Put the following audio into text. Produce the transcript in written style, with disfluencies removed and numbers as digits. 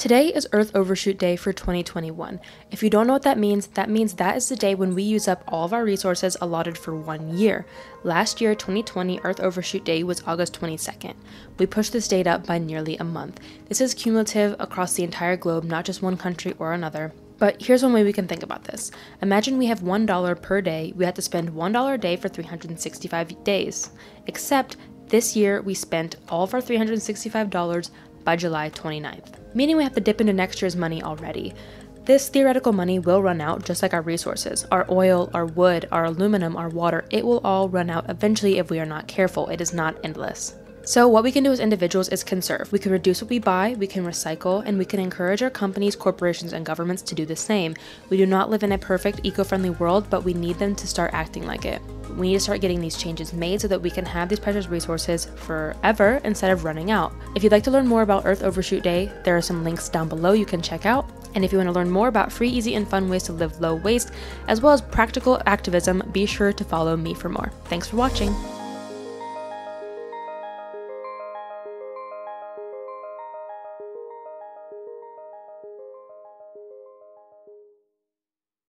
Today is Earth Overshoot Day for 2021. If you don't know what that means that is the day when we use up all of our resources allotted for 1 year. Last year, 2020, Earth Overshoot Day was August 22nd. We pushed this date up by nearly a month. This is cumulative across the entire globe, not just one country or another. But here's one way we can think about this. Imagine we have $1 per day. We have to spend $1 a day for 365 days. Except this year, we spent all of our $365 by July 29th. Meaning we have to dip into next year's money already. This theoretical money will run out just like our resources. Our oil, our wood, our aluminum, our water, it will all run out eventually if we are not careful. It is not endless. So what we can do as individuals is conserve. We can reduce what we buy, we can recycle, and we can encourage our companies, corporations, and governments to do the same. We do not live in a perfect eco-friendly world, but we need them to start acting like it. We need to start getting these changes made so that we can have these precious resources forever instead of running out. If you'd like to learn more about Earth Overshoot Day, there are some links down below you can check out. And if you want to learn more about free, easy, and fun ways to live low waste, as well as practical activism, be sure to follow me for more. Thanks for watching.